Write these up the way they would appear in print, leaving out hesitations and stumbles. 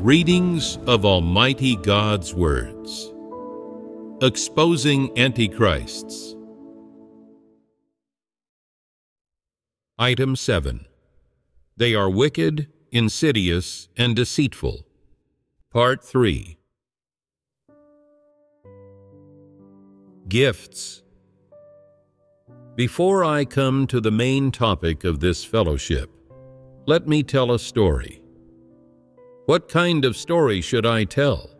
Readings of Almighty God's Words. Exposing Antichrists. Item 7. They are wicked, insidious, and deceitful. Part 3. Gifts. Before I come to the main topic of this fellowship, let me tell a story. What kind of story should I tell?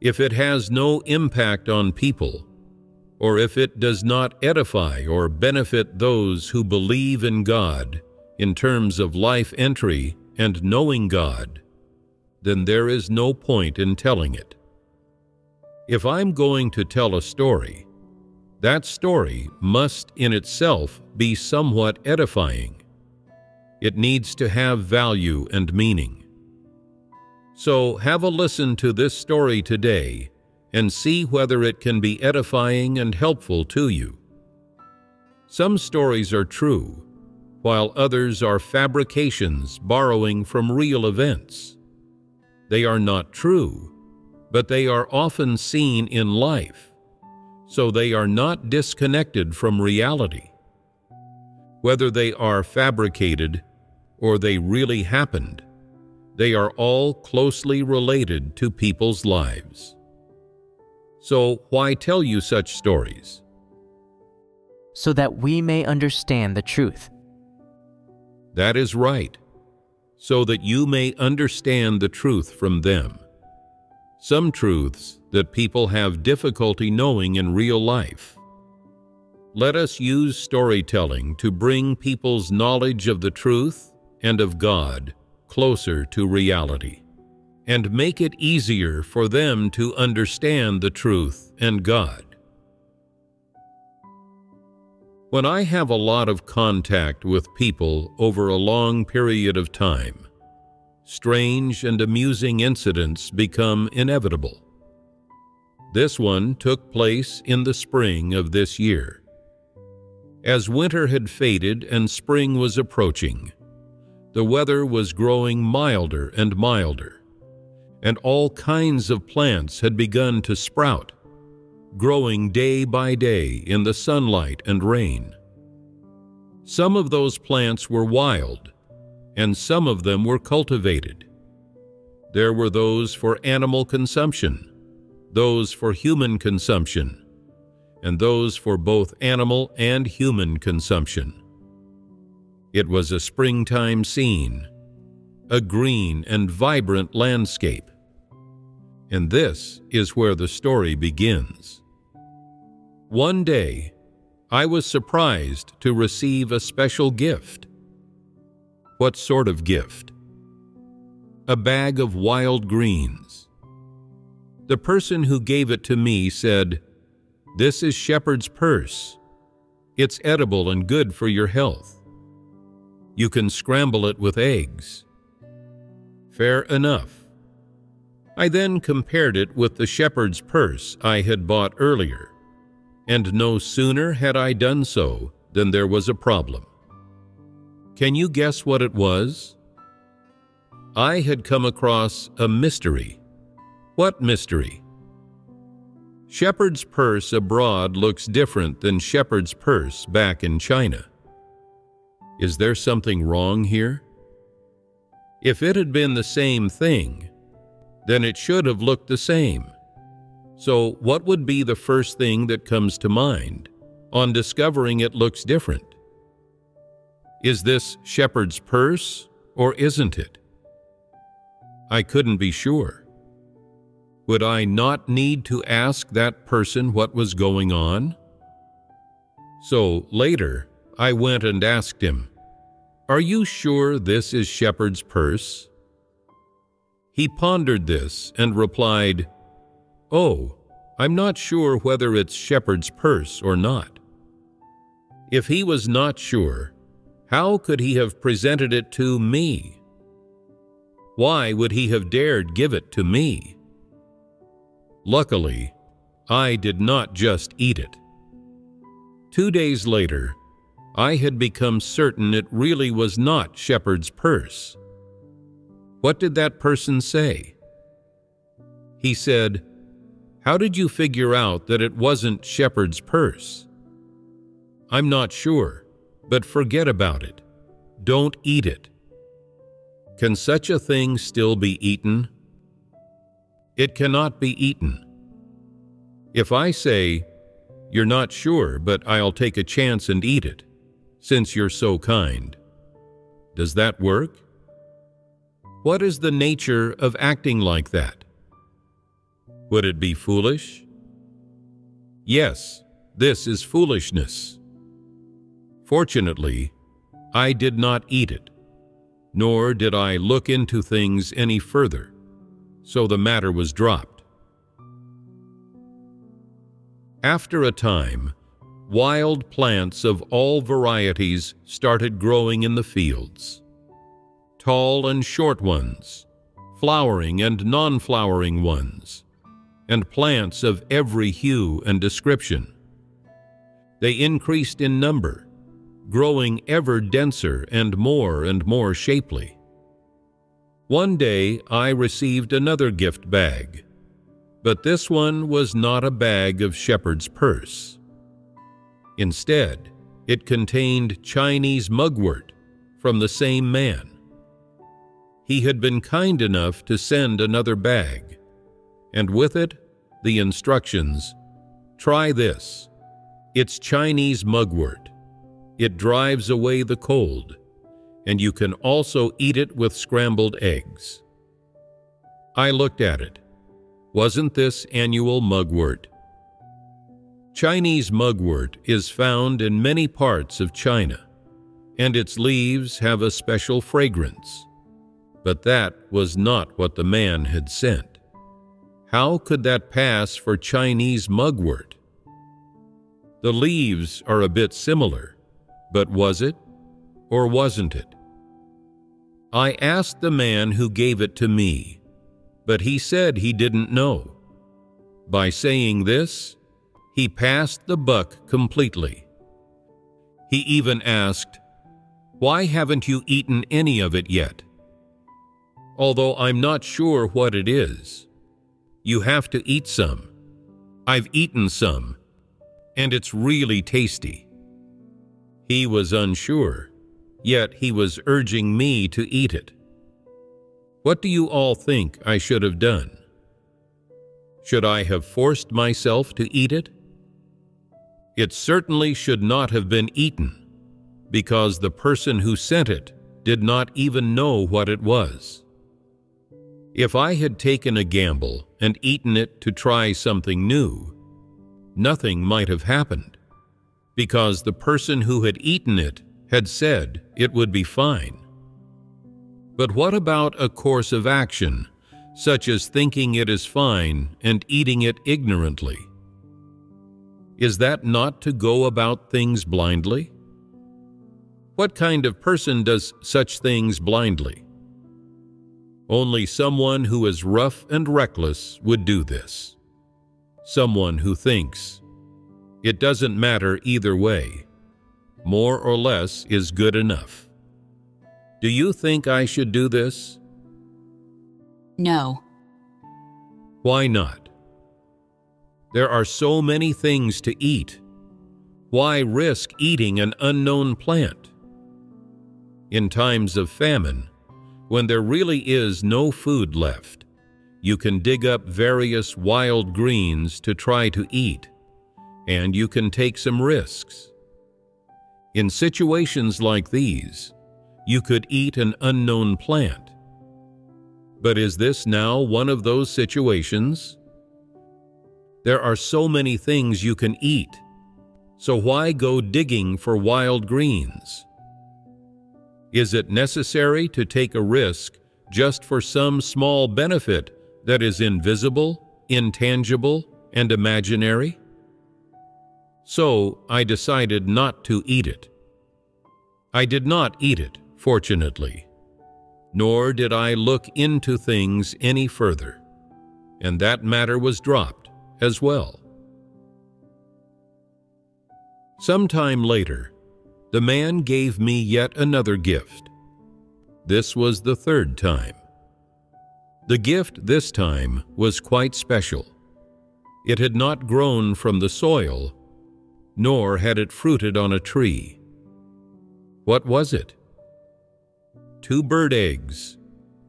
If it has no impact on people, or if it does not edify or benefit those who believe in God in terms of life entry and knowing God, then there is no point in telling it. If I'm going to tell a story, that story must in itself be somewhat edifying. It needs to have value and meaning. So have a listen to this story today and see whether it can be edifying and helpful to you. Some stories are true, while others are fabrications borrowing from real events. They are not true, but they are often seen in life, so they are not disconnected from reality. Whether they are fabricated or they really happened, they are all closely related to people's lives. So why tell you such stories? So that we may understand the truth. That is right. So that you may understand the truth from them. Some truths that people have difficulty knowing in real life. Let us use storytelling to bring people's knowledge of the truth and of God closer to reality, and make it easier for them to understand the truth and God. When I have a lot of contact with people over a long period of time, strange and amusing incidents become inevitable. This one took place in the spring of this year. As winter had faded and spring was approaching, the weather was growing milder and milder, and all kinds of plants had begun to sprout, growing day by day in the sunlight and rain. Some of those plants were wild, and some of them were cultivated. There were those for animal consumption, those for human consumption, and those for both animal and human consumption. It was a springtime scene, a green and vibrant landscape. And this is where the story begins. One day, I was surprised to receive a special gift. What sort of gift? A bag of wild greens. The person who gave it to me said, "This is shepherd's purse. It's edible and good for your health. You can scramble it with eggs." Fair enough. I then compared it with the shepherd's purse I had bought earlier, and no sooner had I done so than there was a problem. Can you guess what it was? I had come across a mystery. What mystery? Shepherd's purse abroad looks different than shepherd's purse back in China. Is there something wrong here? If it had been the same thing, then it should have looked the same. So what would be the first thing that comes to mind on discovering it looks different? Is this shepherd's purse or isn't it? I couldn't be sure. Would I not need to ask that person what was going on? So later, I went and asked him, "Are you sure this is shepherd's purse?" He pondered this and replied, "Oh, I'm not sure whether it's shepherd's purse or not." If he was not sure, how could he have presented it to me? Why would he have dared give it to me? Luckily, I did not just eat it. 2 days later, I had become certain it really was not shepherd's purse. What did that person say? He said, How did you figure out that it wasn't Shepherd's purse? I'm not sure, but forget about it. Don't eat it. Can such a thing still be eaten? It cannot be eaten. If I say, You're not sure, but I'll take a chance and eat it, since you're so kind, does that work? What is the nature of acting like that? Would it be foolish? Yes, this is foolishness. Fortunately, I did not eat it, nor did I look into things any further, so the matter was dropped. After a time, wild plants of all varieties started growing in the fields, tall and short ones, flowering and non-flowering ones, and plants of every hue and description. They increased in number, growing ever denser and more shapely. One day I received another gift bag, but this one was not a bag of Shepherd's purse. Instead, it contained Chinese mugwort from the same man. He had been kind enough to send another bag, and with it, the instructions, Try this. It's Chinese mugwort. It drives away the cold, and you can also eat it with scrambled eggs. I looked at it. Wasn't this annual mugwort? Chinese mugwort is found in many parts of China, and its leaves have a special fragrance. But that was not what the man had sent. How could that pass for Chinese mugwort? The leaves are a bit similar, but was it or wasn't it? I asked the man who gave it to me, but he said he didn't know. By saying this, he passed the buck completely. He even asked, Why haven't you eaten any of it yet? Although I'm not sure what it is, you have to eat some. I've eaten some, and it's really tasty. He was unsure, yet he was urging me to eat it. What do you all think I should have done? Should I have forced myself to eat it? It certainly should not have been eaten, because the person who sent it did not even know what it was. If I had taken a gamble and eaten it to try something new, nothing might have happened, because the person who had eaten it had said it would be fine. But what about a course of action, such as thinking it is fine and eating it ignorantly? Is that not to go about things blindly? What kind of person does such things blindly? Only someone who is rough and reckless would do this. Someone who thinks, it doesn't matter either way, more or less is good enough. Do you think I should do this? No. Why not? There are so many things to eat. Why risk eating an unknown plant? In times of famine, when there really is no food left, you can dig up various wild greens to try to eat, and you can take some risks. In situations like these, you could eat an unknown plant. But is this now one of those situations? There are so many things you can eat, so why go digging for wild greens? Is it necessary to take a risk just for some small benefit that is invisible, intangible, and imaginary? So I decided not to eat it. I did not eat it, fortunately, nor did I look into things any further, and that matter was dropped as well. Some time later, the man gave me yet another gift. This was the third time. The gift this time was quite special. It had not grown from the soil, nor had it fruited on a tree. What was it? 2 bird eggs,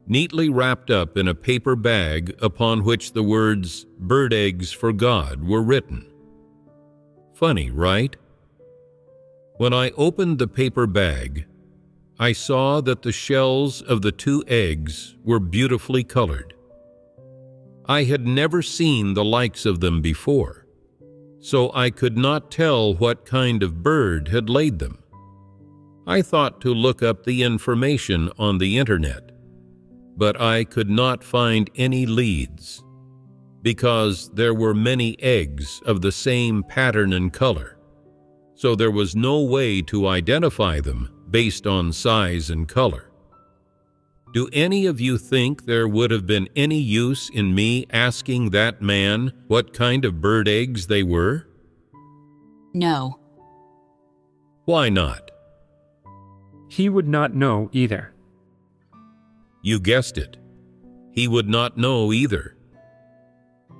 neatly wrapped up in a paper bag upon which the words "Bird Eggs for God" were written. Funny, right? When I opened the paper bag, I saw that the shells of the 2 eggs were beautifully colored. I had never seen the likes of them before, so I could not tell what kind of bird had laid them. I thought to look up the information on the internet, but I could not find any leads, because there were many eggs of the same pattern and color, so there was no way to identify them based on size and color. Do any of you think there would have been any use in me asking that man what kind of bird eggs they were? No. Why not? He would not know either. You guessed it. He would not know either.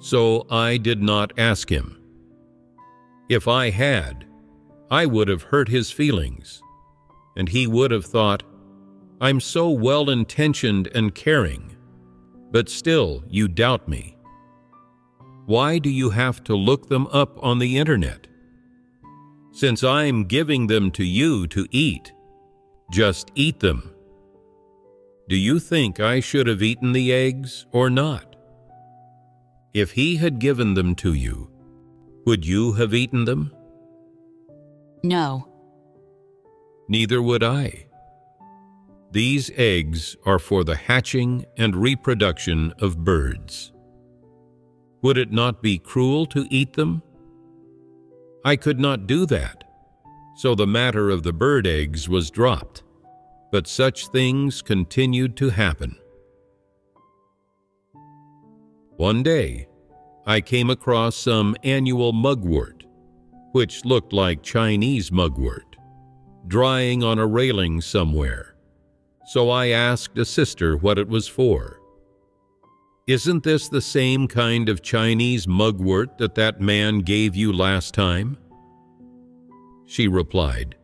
So I did not ask him. If I had, I would have hurt his feelings, and he would have thought, "I'm so well-intentioned and caring, but still you doubt me. Why do you have to look them up on the internet? Since I'm giving them to you to eat, just eat them." Do you think I should have eaten the eggs or not? If he had given them to you, would you have eaten them? No. Neither would I. These eggs are for the hatching and reproduction of birds. Would it not be cruel to eat them? I could not do that, so the matter of the bird eggs was dropped, but such things continued to happen. One day, I came across some annual mugwort, which looked like Chinese mugwort, drying on a railing somewhere. So I asked a sister what it was for. "Isn't this the same kind of Chinese mugwort that man gave you last time?" She replied,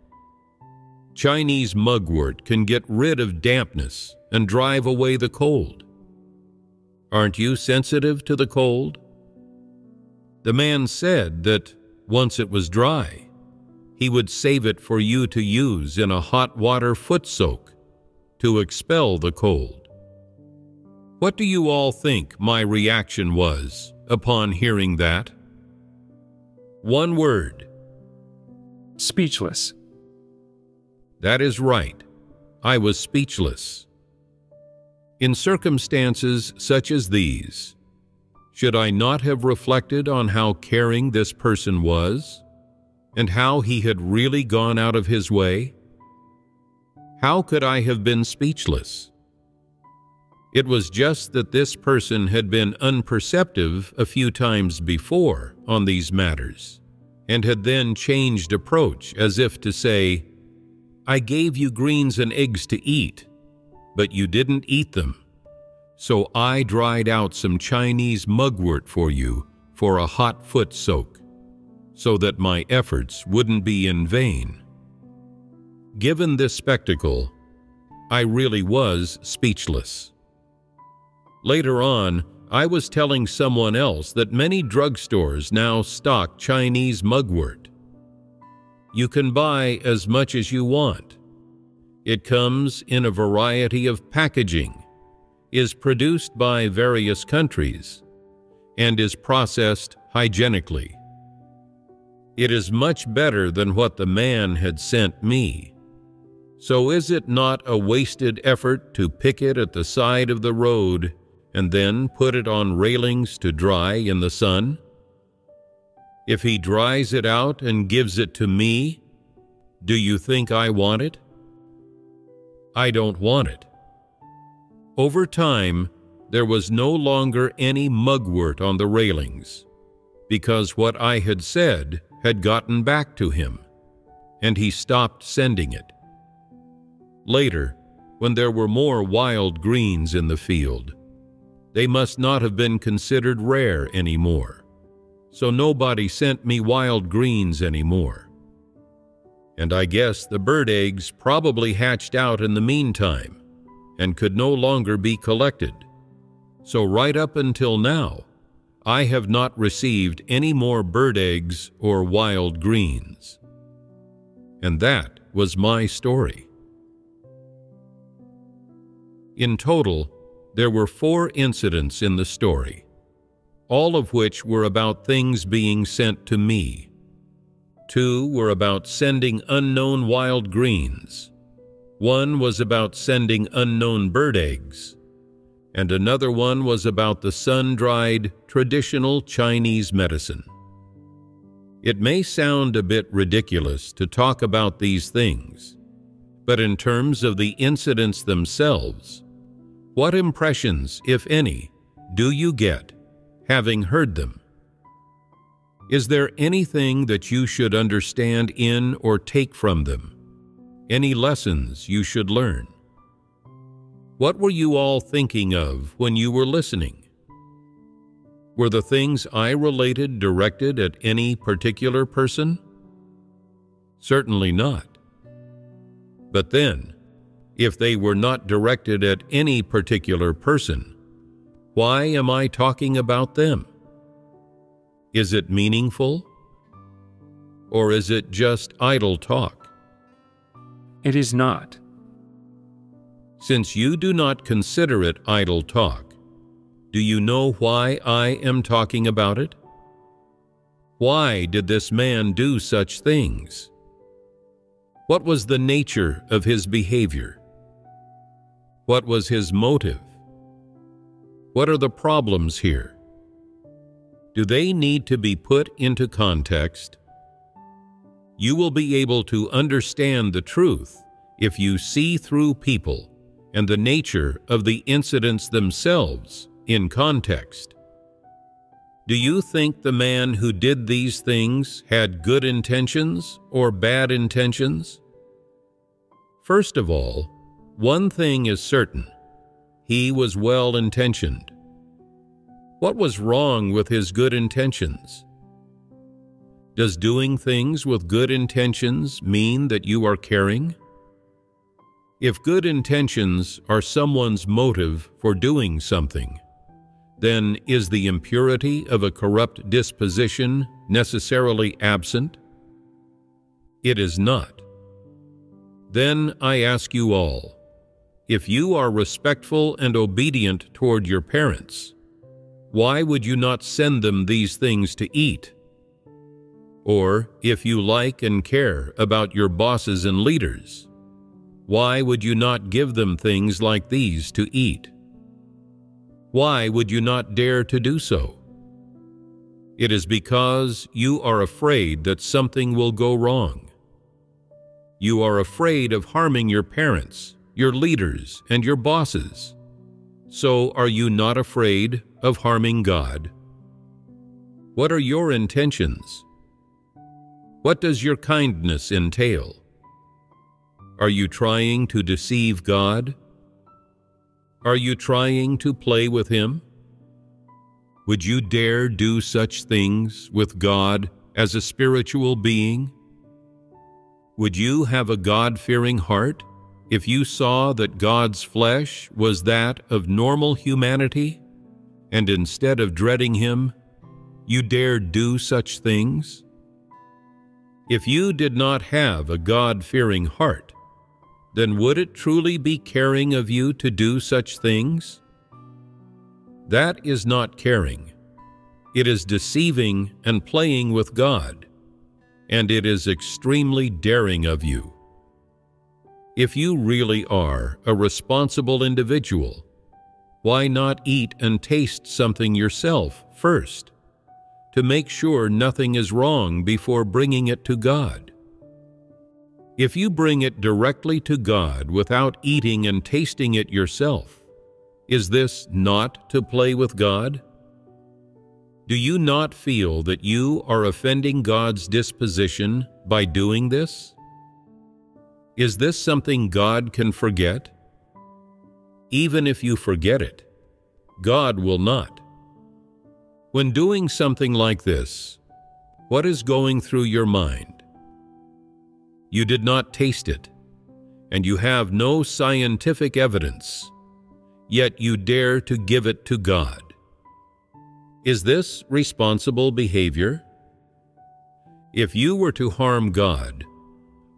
"Chinese mugwort can get rid of dampness and drive away the cold. Aren't you sensitive to the cold?" The man said that once it was dry, he would save it for you to use in a hot water foot soak to expel the cold. What do you all think my reaction was upon hearing that? One word. Speechless. That is right. I was speechless. In circumstances such as these, should I not have reflected on how caring this person was, and how he had really gone out of his way? How could I have been speechless? It was just that this person had been unperceptive a few times before on these matters, and had then changed approach as if to say, "I gave you greens and eggs to eat, but you didn't eat them, so I dried out some Chinese mugwort for you for a hot foot soak, so that my efforts wouldn't be in vain." Given this spectacle, I really was speechless. Later on, I was telling someone else that many drugstores now stock Chinese mugwort. You can buy as much as you want. It comes in a variety of packaging, is produced by various countries, and is processed hygienically. It is much better than what the man had sent me. So is it not a wasted effort to pick it at the side of the road and then put it on railings to dry in the sun? If he dries it out and gives it to me, do you think I want it? I don't want it. Over time, there was no longer any mugwort on the railings, because what I had said had gotten back to him, and he stopped sending it. Later, when there were more wild greens in the field, They must not have been considered rare anymore. So nobody sent me wild greens anymore. And I guess the bird eggs probably hatched out in the meantime and could no longer be collected. So right up until now, I have not received any more bird eggs or wild greens. And that was my story. In total, there were 4 incidents in the story, all of which were about things being sent to me. 2 were about sending unknown wild greens, 1 was about sending unknown bird eggs, and another one was about the sun-dried traditional Chinese medicine. It may sound a bit ridiculous to talk about these things, but in terms of the incidents themselves, what impressions, if any, do you get having heard them? Is there anything that you should understand in or take from them? Any lessons you should learn? What were you all thinking of when you were listening? Were the things I related directed at any particular person? Certainly not. But then, if they were not directed at any particular person, why am I talking about them? Is it meaningful? Or is it just idle talk? It is not. Since you do not consider it idle talk, do you know why I am talking about it? Why did this man do such things? What was the nature of his behavior? What was his motive? What are the problems here? Do they need to be put into context? You will be able to understand the truth if you see through people and the nature of the incidents themselves in context. Do you think the man who did these things had good intentions or bad intentions? First of all, one thing is certain. He was well-intentioned. What was wrong with his good intentions? Does doing things with good intentions mean that you are caring? If good intentions are someone's motive for doing something, then is the impurity of a corrupt disposition necessarily absent? It is not. Then I ask you all, if you are respectful and obedient toward your parents, why would you not send them these things to eat? Or if you like and care about your bosses and leaders, why would you not give them things like these to eat? Why would you not dare to do so? It is because you are afraid that something will go wrong. You are afraid of harming your parents, your leaders, and your bosses. So are you not afraid of harming God? What are your intentions? What does your kindness entail? Are you trying to deceive God? Are you trying to play with Him? Would you dare do such things with God as a spiritual being? Would you have a God-fearing heart if you saw that God's flesh was that of normal humanity, and instead of dreading Him, you dared do such things? If you did not have a God-fearing heart, then would it truly be caring of you to do such things? That is not caring. It is deceiving and playing with God, and it is extremely daring of you. If you really are a responsible individual, why not eat and taste something yourself first, to make sure nothing is wrong before bringing it to God? If you bring it directly to God without eating and tasting it yourself, is this not to play with God? Do you not feel that you are offending God's disposition by doing this? Is this something God can forget? Even if you forget it, God will not. When doing something like this, what is going through your mind? You did not taste it, and you have no scientific evidence, yet you dare to give it to God. Is this responsible behavior? If you were to harm God,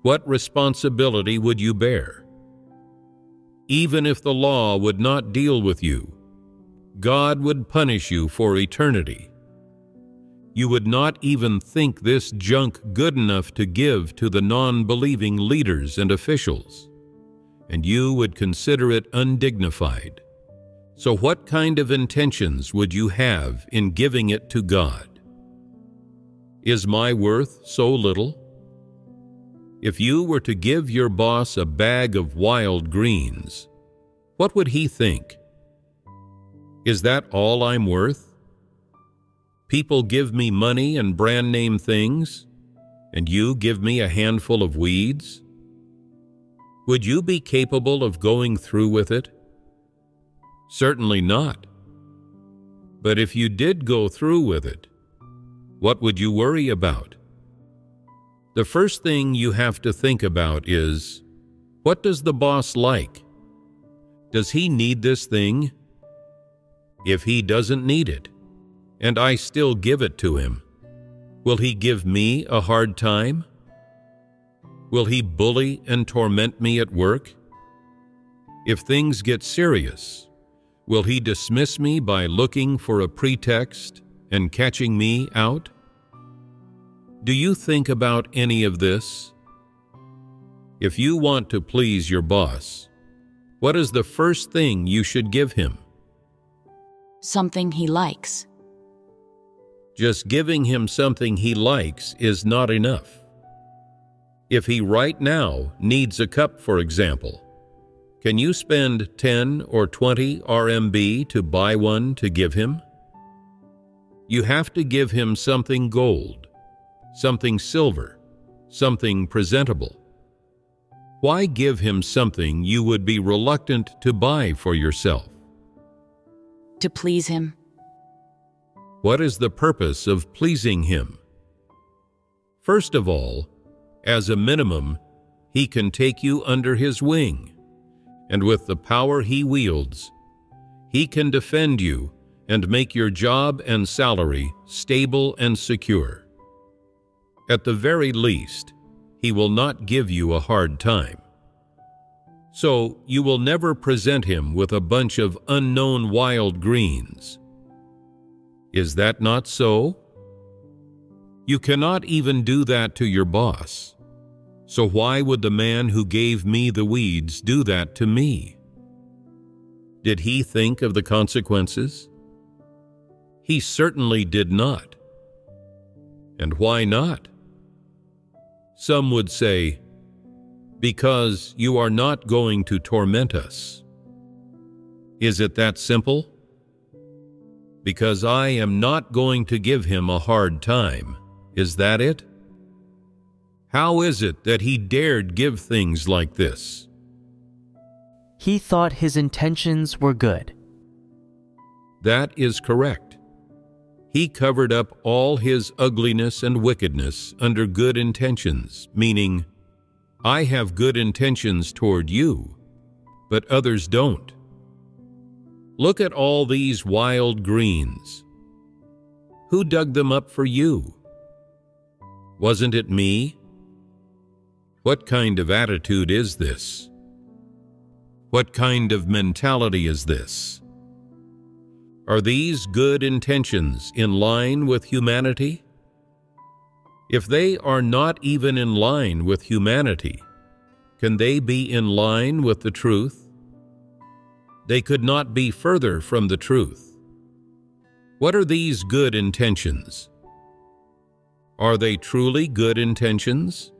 what responsibility would you bear? Even if the law would not deal with you, God would punish you for eternity. You would not even think this junk good enough to give to the non-believing leaders and officials, and you would consider it undignified. So what kind of intentions would you have in giving it to God? Is my worth so little? If you were to give your boss a bag of wild greens, what would he think? Is that all I'm worth? People give me money and brand name things, and you give me a handful of weeds? Would you be capable of going through with it? Certainly not. But if you did go through with it, what would you worry about? The first thing you have to think about is, what does the boss like? Does he need this thing? If he doesn't need it, and I still give it to him, will he give me a hard time? Will he bully and torment me at work? If things get serious, will he dismiss me by looking for a pretext and catching me out? Do you think about any of this? If you want to please your boss, what is the first thing you should give him? Something he likes. Just giving him something he likes is not enough. If he right now needs a cup, for example, can you spend 10 or 20 RMB to buy one to give him? You have to give him something gold, something silver, something presentable. Why give him something you would be reluctant to buy for yourself? To please him. What is the purpose of pleasing him? First of all, as a minimum, he can take you under his wing, and with the power he wields, he can defend you and make your job and salary stable and secure. At the very least, he will not give you a hard time. So you will never present him with a bunch of unknown wild greens. Is that not so? You cannot even do that to your boss. So why would the man who gave me the weeds do that to me? Did he think of the consequences? He certainly did not. And why not? Some would say, because you are not going to torment us. Is it that simple? Because I am not going to give him a hard time. Is that it? How is it that he dared give things like this? He thought his intentions were good. That is correct. He covered up all his ugliness and wickedness under good intentions, meaning, I have good intentions toward you, but others don't. Look at all these wild greens. Who dug them up for you? Wasn't it me? What kind of attitude is this? What kind of mentality is this? Are these good intentions in line with humanity? If they are not even in line with humanity, can they be in line with the truth? They could not be further from the truth. What are these good intentions? Are they truly good intentions?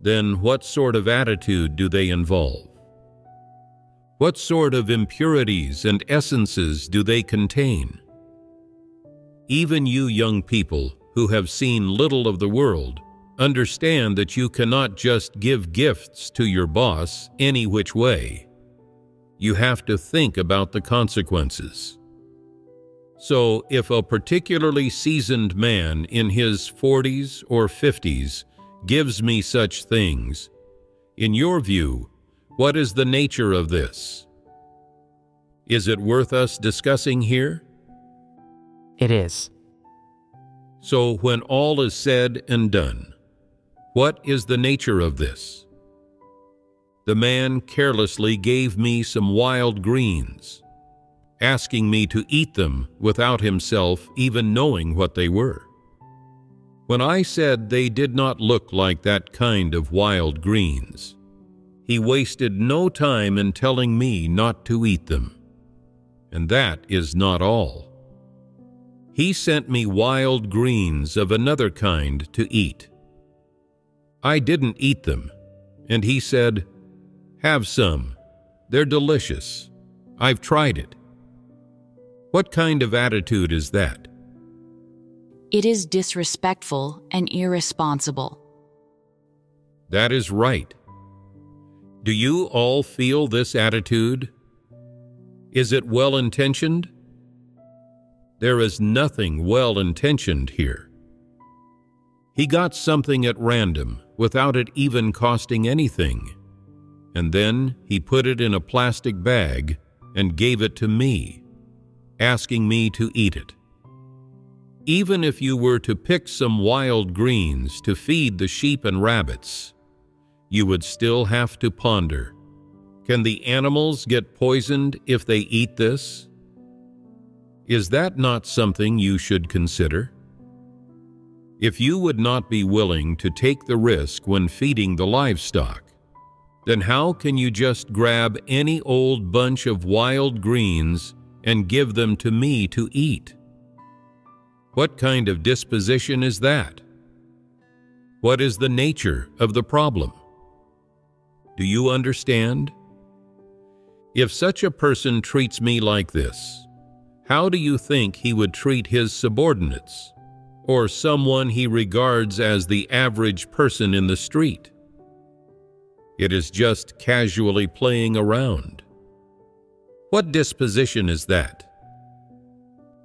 Then what sort of attitude do they involve? What sort of impurities and essences do they contain? Even you young people who have seen little of the world understand that you cannot just give gifts to your boss any which way. you have to think about the consequences. So if a particularly seasoned man in his 40s or 50s gives me such things, in your view, what is the nature of this? Is it worth us discussing here? It is. So when all is said and done, what is the nature of this? The man carelessly gave me some wild greens, asking me to eat them without himself even knowing what they were. When I said they did not look like that kind of wild greens, he wasted no time in telling me not to eat them. And that is not all. He sent me wild greens of another kind to eat. I didn't eat them, and he said, "Have some. They're delicious. I've tried it." What kind of attitude is that? It is disrespectful and irresponsible. That is right. Do you all feel this attitude? Is it well-intentioned? There is nothing well-intentioned here. He got something at random without it even costing anything, and then he put it in a plastic bag and gave it to me, asking me to eat it. Even if you were to pick some wild greens to feed the sheep and rabbits, you would still have to ponder, can the animals get poisoned if they eat this? Is that not something you should consider? If you would not be willing to take the risk when feeding the livestock, then how can you just grab any old bunch of wild greens and give them to me to eat? What kind of disposition is that? What is the nature of the problem? Do you understand? If such a person treats me like this, how do you think he would treat his subordinates or someone he regards as the average person in the street? It is just casually playing around. What disposition is that?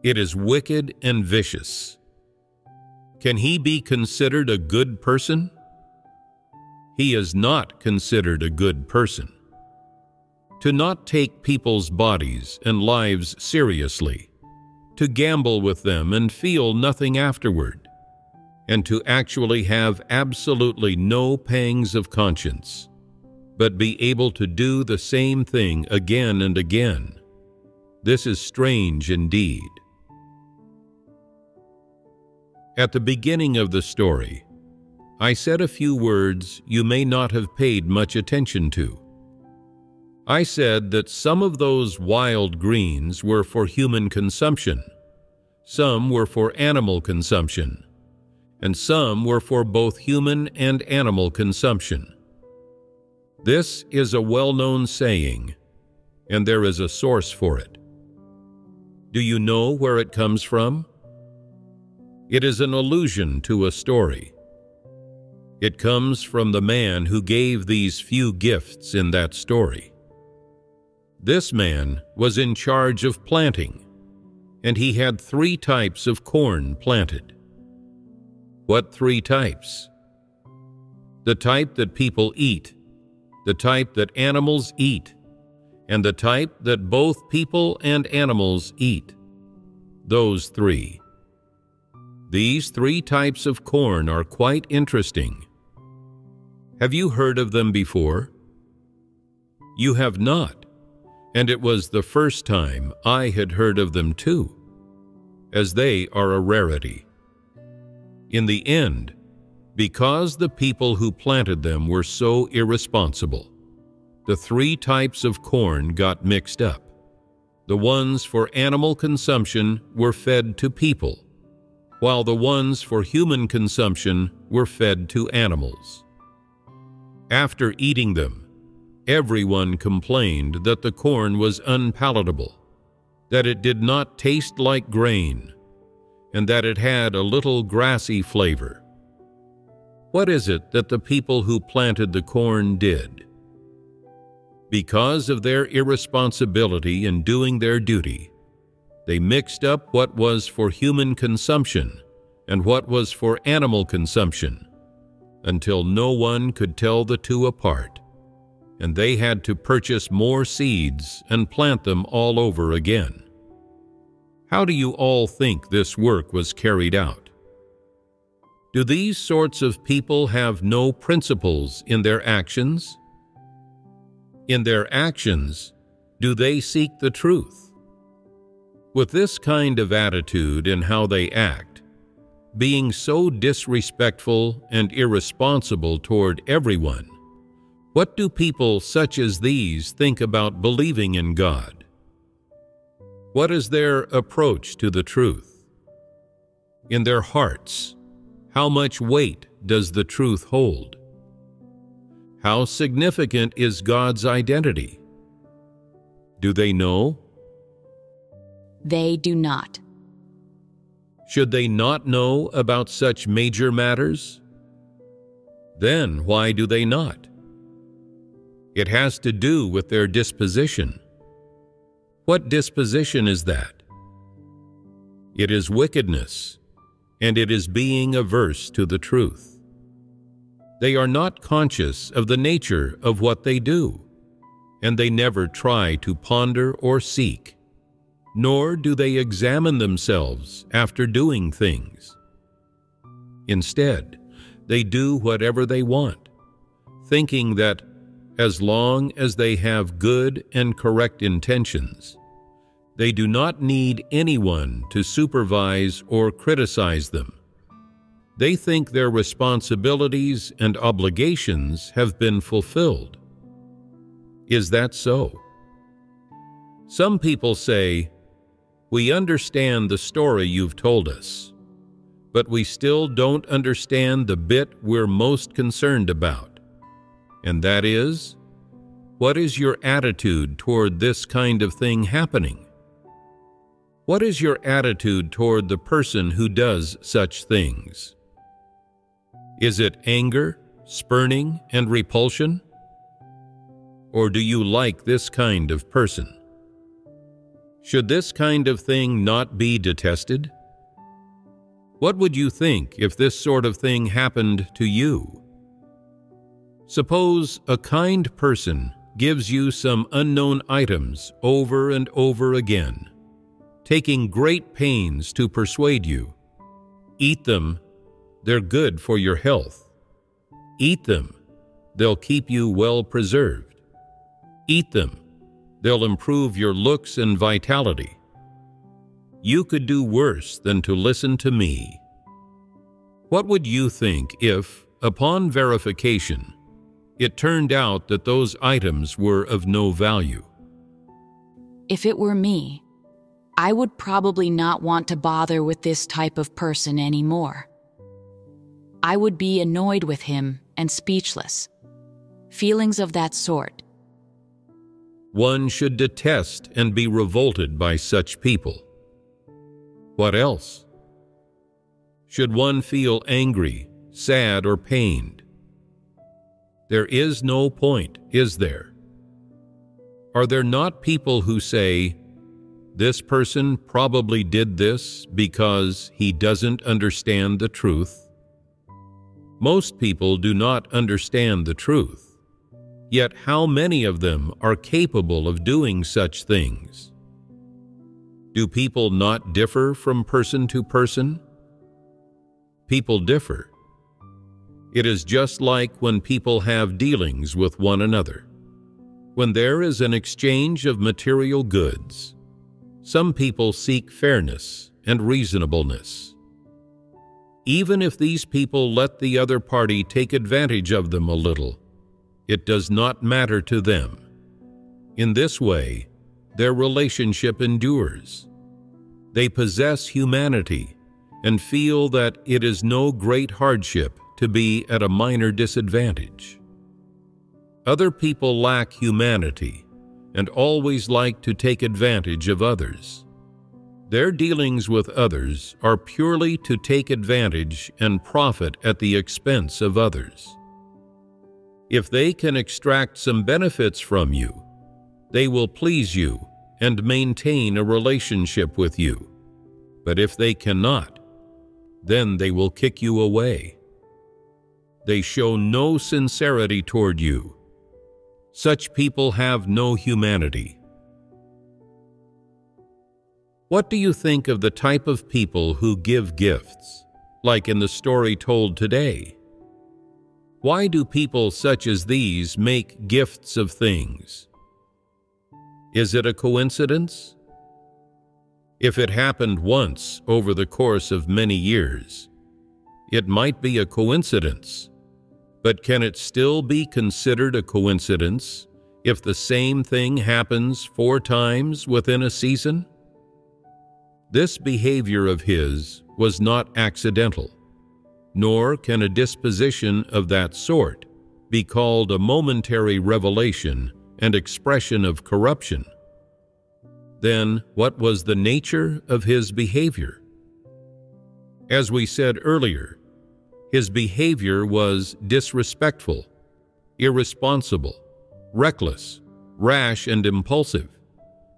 It is wicked and vicious. Can he be considered a good person? He is not considered a good person. To not take people's bodies and lives seriously, to gamble with them and feel nothing afterward, and to actually have absolutely no pangs of conscience, but be able to do the same thing again and again. This is strange indeed. At the beginning of the story, I said a few words you may not have paid much attention to. I said that some of those wild greens were for human consumption, some were for animal consumption, and some were for both human and animal consumption. This is a well-known saying, and there is a source for it. Do you know where it comes from? It is an allusion to a story. It comes from the man who gave these few gifts in that story. This man was in charge of planting, and he had 3 types of corn planted. What 3 types? The type that people eat, the type that animals eat, and the type that both people and animals eat. Those 3. These 3 types of corn are quite interesting. Have you heard of them before? You have not, and it was the first time I had heard of them too, as they are a rarity. In the end, because the people who planted them were so irresponsible, the 3 types of corn got mixed up. The ones for animal consumption were fed to people, while the ones for human consumption were fed to animals. After eating them, everyone complained that the corn was unpalatable, that it did not taste like grain, and that it had a little grassy flavor. What is it that the people who planted the corn did? Because of their irresponsibility in doing their duty, they mixed up what was for human consumption and what was for animal consumption, until no one could tell the two apart, and they had to purchase more seeds and plant them all over again. How do you all think this work was carried out? Do these sorts of people have no principles in their actions? In their actions, do they seek the truth? With this kind of attitude in how they act, being so disrespectful and irresponsible toward everyone, what do people such as these think about believing in God? What is their approach to the truth? In their hearts, how much weight does the truth hold? How significant is God's identity? Do they know? They do not. Should they not know about such major matters? Then why do they not? It has to do with their disposition. What disposition is that? It is wickedness, and it is being averse to the truth. They are not conscious of the nature of what they do, and they never try to ponder or seek, nor do they examine themselves after doing things. Instead, they do whatever they want, thinking that as long as they have good and correct intentions, they do not need anyone to supervise or criticize them. They think their responsibilities and obligations have been fulfilled. Is that so? Some people say, "We understand the story you've told us, but we still don't understand the bit we're most concerned about." And that is, what is your attitude toward this kind of thing happening? What is your attitude toward the person who does such things? Is it anger, spurning, and repulsion? Or do you like this kind of person? Should this kind of thing not be detested? What would you think if this sort of thing happened to you? Suppose a kind person gives you some unknown items over and over again, taking great pains to persuade you. Eat them. They're good for your health. Eat them. They'll keep you well preserved. Eat them. They'll improve your looks and vitality. You could do worse than to listen to me. What would you think if, upon verification, it turned out that those items were of no value? If it were me, I would probably not want to bother with this type of person anymore. I would be annoyed with him and speechless. Feelings of that sort. One should detest and be revolted by such people. What else? Should one feel angry, sad, or pained? There is no point, is there? Are there not people who say, "This person probably did this because he doesn't understand the truth"? Most people do not understand the truth, yet how many of them are capable of doing such things? Do people not differ from person to person? People differ. It is just like when people have dealings with one another. When there is an exchange of material goods, some people seek fairness and reasonableness. Even if these people let the other party take advantage of them a little, it does not matter to them. In this way, their relationship endures. They possess humanity and feel that it is no great hardship to be at a minor disadvantage. Other people lack humanity and always like to take advantage of others. Their dealings with others are purely to take advantage and profit at the expense of others. if they can extract some benefits from you, they will please you and maintain a relationship with you. But if they cannot, then they will kick you away. They show no sincerity toward you. Such people have no humanity. What do you think of the type of people who give gifts, like in the story told today? Why do people such as these make gifts of things? Is it a coincidence? If it happened once over the course of many years, it might be a coincidence, but can it still be considered a coincidence if the same thing happens 4 times within a season? This behavior of his was not accidental, nor can a disposition of that sort be called a momentary revelation and expression of corruption. Then, what was the nature of his behavior? As we said earlier, his behavior was disrespectful, irresponsible, reckless, rash and impulsive,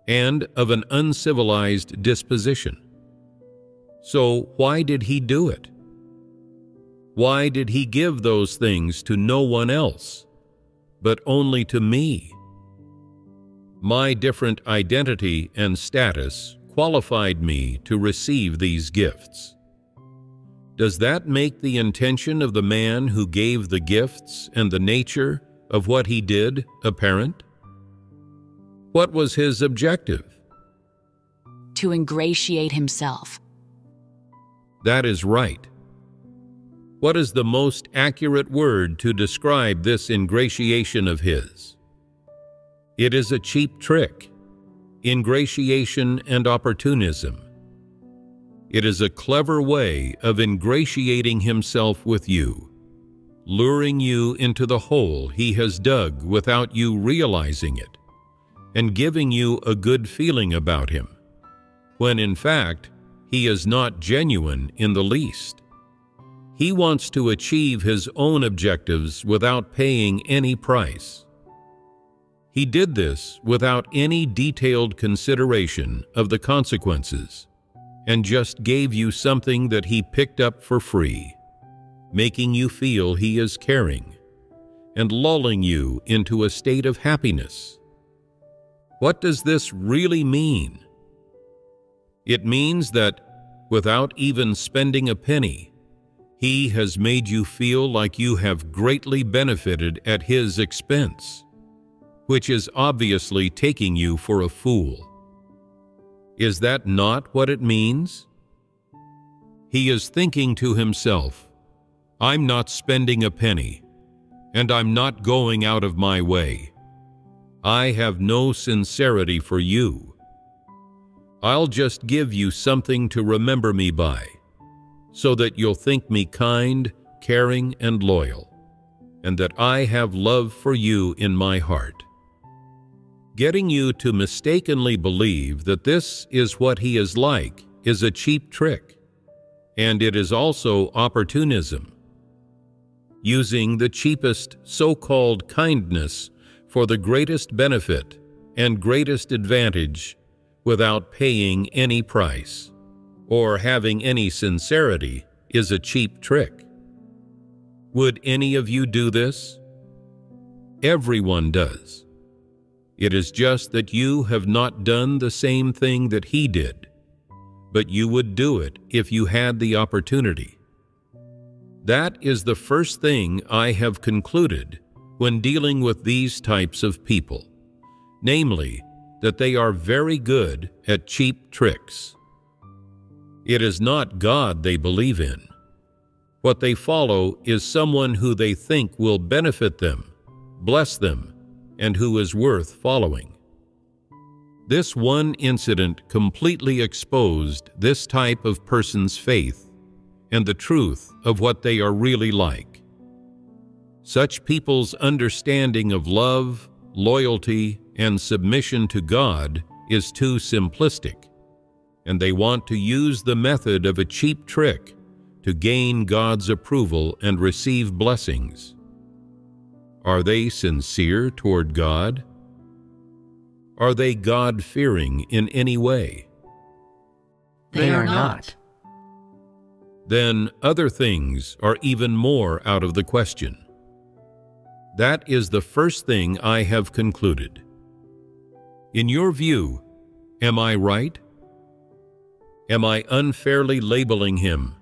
and of an uncivilized disposition. So why did he do it? Why did he give those things to no one else, but only to me? My different identity and status qualified me to receive these gifts. Does that make the intention of the man who gave the gifts and the nature of what he did apparent? What was his objective? To ingratiate himself. That is right. What is the most accurate word to describe this ingratiation of his? It is a cheap trick, ingratiation and opportunism. It is a clever way of ingratiating himself with you, luring you into the hole he has dug without you realizing it, and giving you a good feeling about him, when in fact he is not genuine in the least. He wants to achieve his own objectives without paying any price. He did this without any detailed consideration of the consequences, and just gave you something that he picked up for free, making you feel he is caring, and lulling you into a state of happiness. What does this really mean? It means that, without even spending a penny, he has made you feel like you have greatly benefited at his expense, which is obviously taking you for a fool. Is that not what it means? He is thinking to himself, "I'm not spending a penny, and I'm not going out of my way. I have no sincerity for you. I'll just give you something to remember me by, so that you'll think me kind, caring, and loyal, and that I have love for you in my heart." Getting you to mistakenly believe that this is what he is like is a cheap trick, and it is also opportunism. Using the cheapest so-called kindness for the greatest benefit and greatest advantage without paying any price or having any sincerity is a cheap trick. Would any of you do this? Everyone does. It is just that you have not done the same thing that he did, but you would do it if you had the opportunity. That is the first thing I have concluded when dealing with these types of people, namely, that they are very good at cheap tricks. It is not God they believe in. What they follow is someone who they think will benefit them, bless them, and who is worth following. This one incident completely exposed this type of person's faith and the truth of what they are really like. Such people's understanding of love, loyalty, and submission to God is too simplistic, and they want to use the method of a cheap trick to gain God's approval and receive blessings. Are they sincere toward God? Are they God-fearing in any way? They are not. Then other things are even more out of the question. That is the first thing I have concluded. In your view, am I right? Am I unfairly labeling him?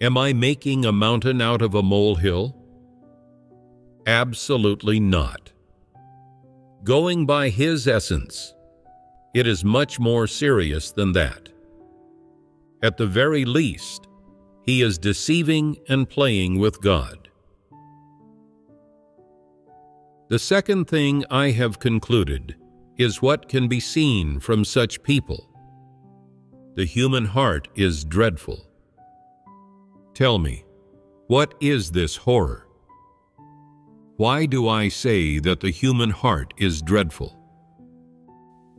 Am I making a mountain out of a molehill? Absolutely not. Going by his essence, it is much more serious than that. At the very least, he is deceiving and playing with God. The second thing I have concluded is what can be seen from such people. The human heart is dreadful. Tell me, what is this horror? Why do I say that the human heart is dreadful?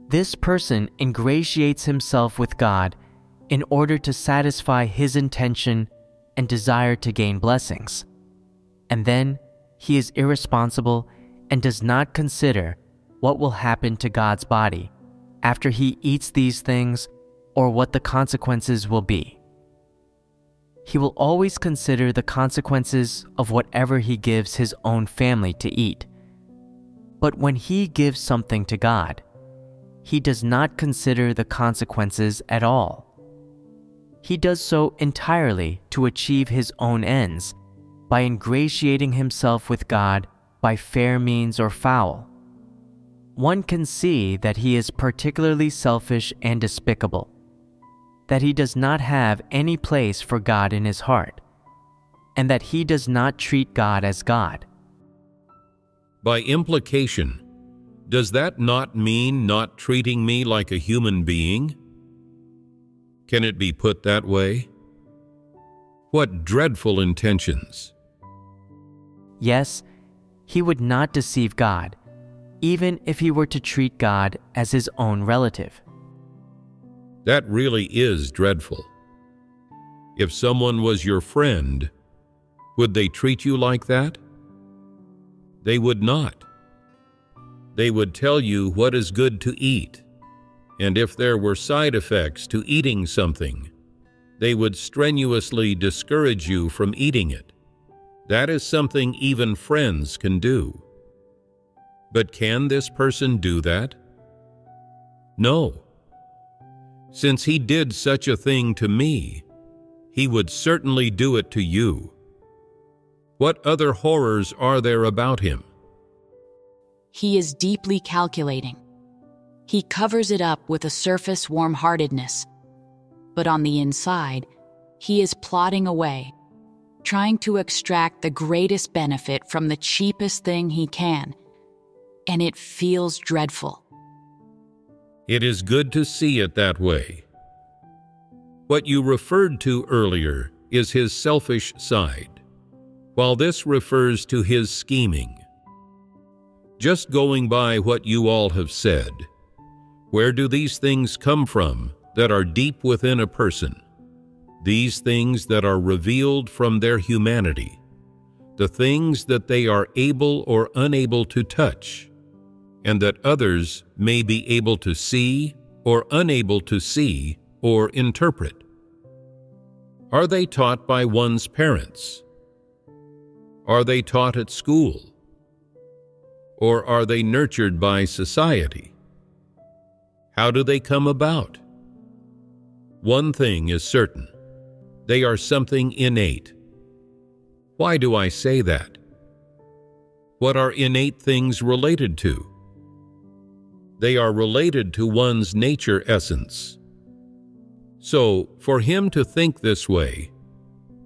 This person ingratiates himself with God in order to satisfy his intention and desire to gain blessings. And then he is irresponsible and does not consider what will happen to God's body after he eats these things or what the consequences will be. He will always consider the consequences of whatever he gives his own family to eat. But when he gives something to God, he does not consider the consequences at all. He does so entirely to achieve his own ends by ingratiating himself with God by fair means or foul. One can see that he is particularly selfish and despicable, that he does not have any place for God in his heart, and that he does not treat God as God. By implication, does that not mean not treating me like a human being? Can it be put that way? What dreadful intentions! Yes, he would not deceive God, even if he were to treat God as his own relative. That really is dreadful. If someone was your friend, would they treat you like that? They would not. They would tell you what is good to eat, and if there were side effects to eating something, they would strenuously discourage you from eating it. That is something even friends can do. But can this person do that? No. Since he did such a thing to me, he would certainly do it to you. What other horrors are there about him? He is deeply calculating. He covers it up with a surface warm-heartedness. But on the inside, he is plotting away, trying to extract the greatest benefit from the cheapest thing he can. And it feels dreadful. It is good to see it that way. What you referred to earlier is his selfish side, while this refers to his scheming. Just going by what you all have said, where do these things come from that are deep within a person? These things that are revealed from their humanity, the things that they are able or unable to touch, and that others may be able to see or unable to see or interpret. Are they taught by one's parents? Are they taught at school? Or are they nurtured by society? How do they come about? One thing is certain: they are something innate. Why do I say that? What are innate things related to? They are related to one's nature essence. So, for him to think this way,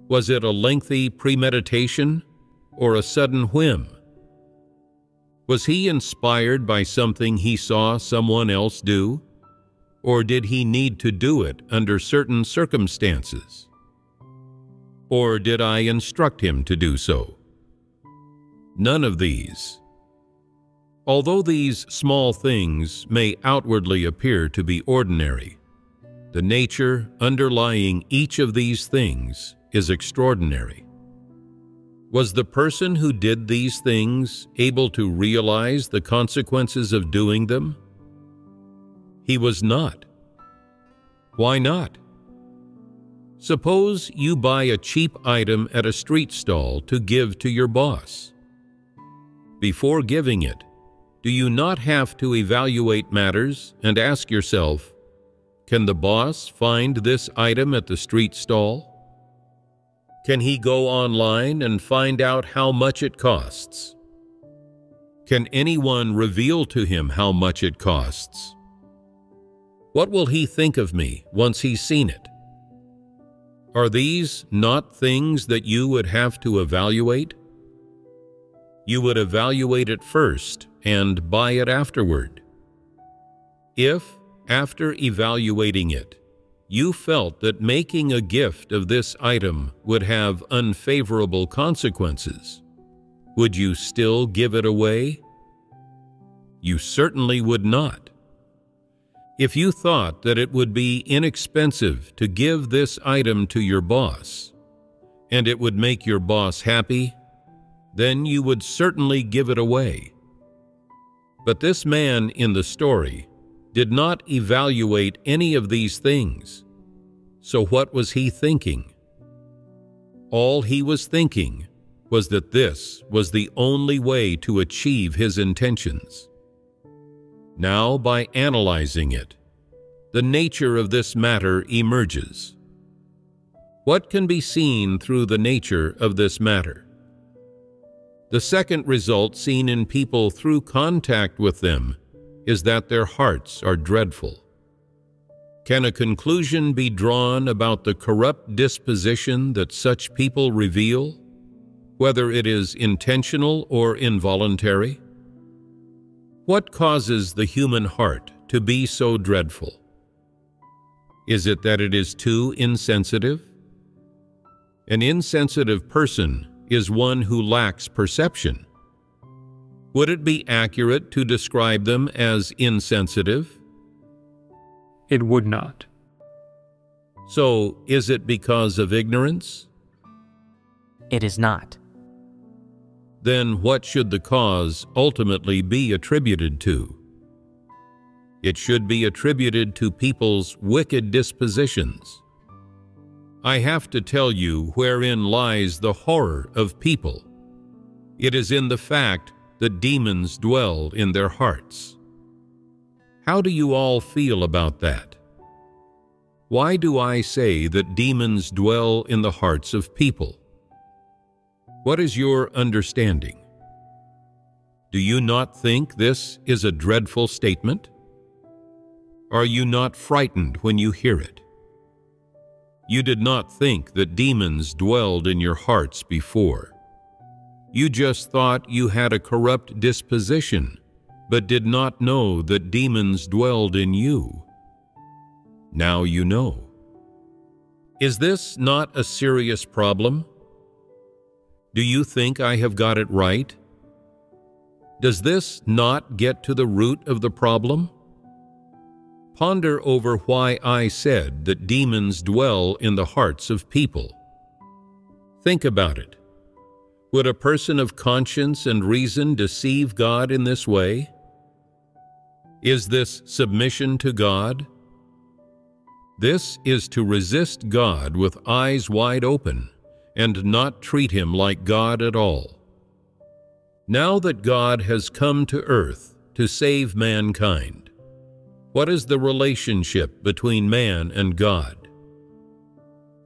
was it a lengthy premeditation or a sudden whim? Was he inspired by something he saw someone else do, or did he need to do it under certain circumstances? Or did I instruct him to do so? None of these. Although these small things may outwardly appear to be ordinary, the nature underlying each of these things is extraordinary. Was the person who did these things able to realize the consequences of doing them? He was not. Why not? Suppose you buy a cheap item at a street stall to give to your boss. Before giving it, do you not have to evaluate matters and ask yourself, can the boss find this item at the street stall? Can he go online and find out how much it costs? Can anyone reveal to him how much it costs? What will he think of me once he's seen it? Are these not things that you would have to evaluate? You would evaluate it first and buy it afterward. If, after evaluating it, you felt that making a gift of this item would have unfavorable consequences, would you still give it away? You certainly would not. If you thought that it would be inexpensive to give this item to your boss, and it would make your boss happy, then you would certainly give it away. But this man in the story did not evaluate any of these things. So what was he thinking? All he was thinking was that this was the only way to achieve his intentions. Now, by analyzing it, the nature of this matter emerges. What can be seen through the nature of this matter? The second result seen in people through contact with them is that their hearts are dreadful. Can a conclusion be drawn about the corrupt disposition that such people reveal, whether it is intentional or involuntary? What causes the human heart to be so dreadful? Is it that it is too insensitive? An insensitive person is one who lacks perception. Would it be accurate to describe them as insensitive? It would not. So, is it because of ignorance? It is not. Then what should the cause ultimately be attributed to? It should be attributed to people's wicked dispositions. I have to tell you wherein lies the horror of people. It is in the fact that demons dwell in their hearts. How do you all feel about that? Why do I say that demons dwell in the hearts of people? What is your understanding? Do you not think this is a dreadful statement? Are you not frightened when you hear it? You did not think that demons dwelled in your hearts before. You just thought you had a corrupt disposition, but did not know that demons dwelled in you. Now you know. Is this not a serious problem? Do you think I have got it right? Does this not get to the root of the problem? Ponder over why I said that demons dwell in the hearts of people. Think about it. Would a person of conscience and reason deceive God in this way? Is this submission to God? This is to resist God with eyes wide open, and not treat him like God at all. Now that God has come to earth to save mankind, what is the relationship between man and God?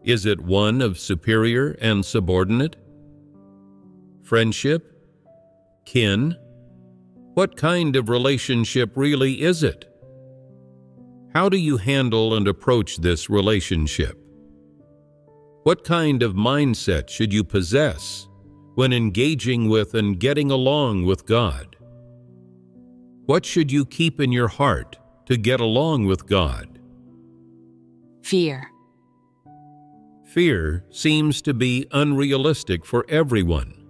Is it one of superior and subordinate? Friendship? Kin? What kind of relationship really is it? How do you handle and approach this relationship? What kind of mindset should you possess when engaging with and getting along with God? What should you keep in your heart to get along with God? Fear. Fear seems to be unrealistic for everyone.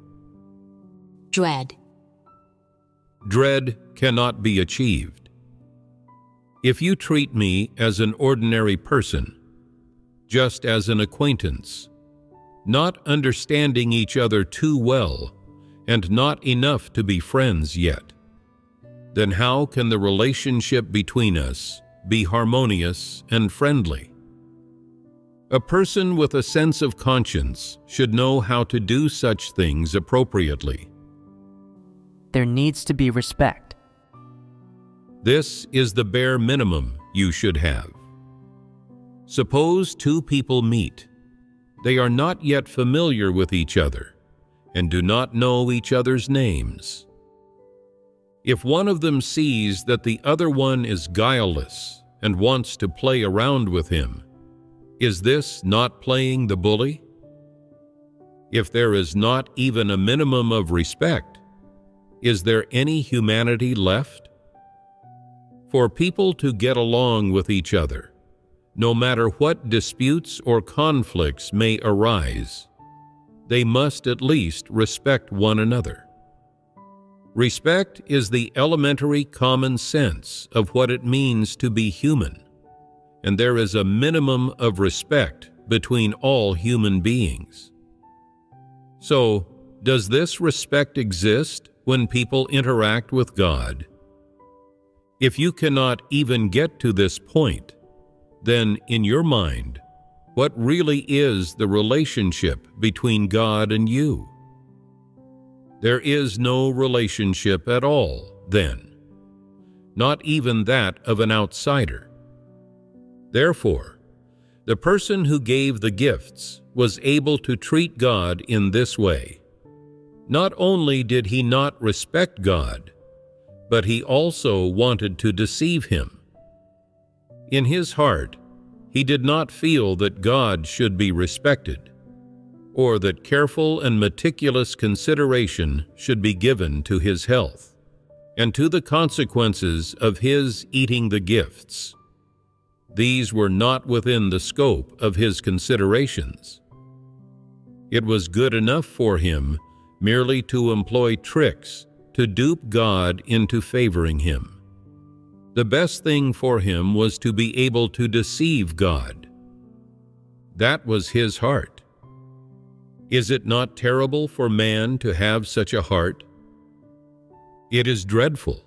Dread. Dread cannot be achieved. If you treat me as an ordinary person, just as an acquaintance, not understanding each other too well, and not enough to be friends yet. Then how can the relationship between us be harmonious and friendly? A person with a sense of conscience should know how to do such things appropriately. There needs to be respect. This is the bare minimum you should have. Suppose two people meet. They are not yet familiar with each other and do not know each other's names. If one of them sees that the other one is guileless and wants to play around with him, is this not playing the bully? If there is not even a minimum of respect, is there any humanity left? For people to get along with each other, no matter what disputes or conflicts may arise, they must at least respect one another. Respect is the elementary common sense of what it means to be human, and there is a minimum of respect between all human beings. So, does this respect exist when people interact with God? If you cannot even get to this point, then in your mind, what really is the relationship between God and you? There is no relationship at all, then, not even that of an outsider. Therefore, the person who gave the gifts was able to treat God in this way. Not only did he not respect God, but he also wanted to deceive him. In his heart, he did not feel that God should be respected, or that careful and meticulous consideration should be given to his health, and to the consequences of his eating the gifts. These were not within the scope of his considerations. It was good enough for him merely to employ tricks to dupe God into favoring him. The best thing for him was to be able to deceive God. That was his heart. Is it not terrible for man to have such a heart? It is dreadful.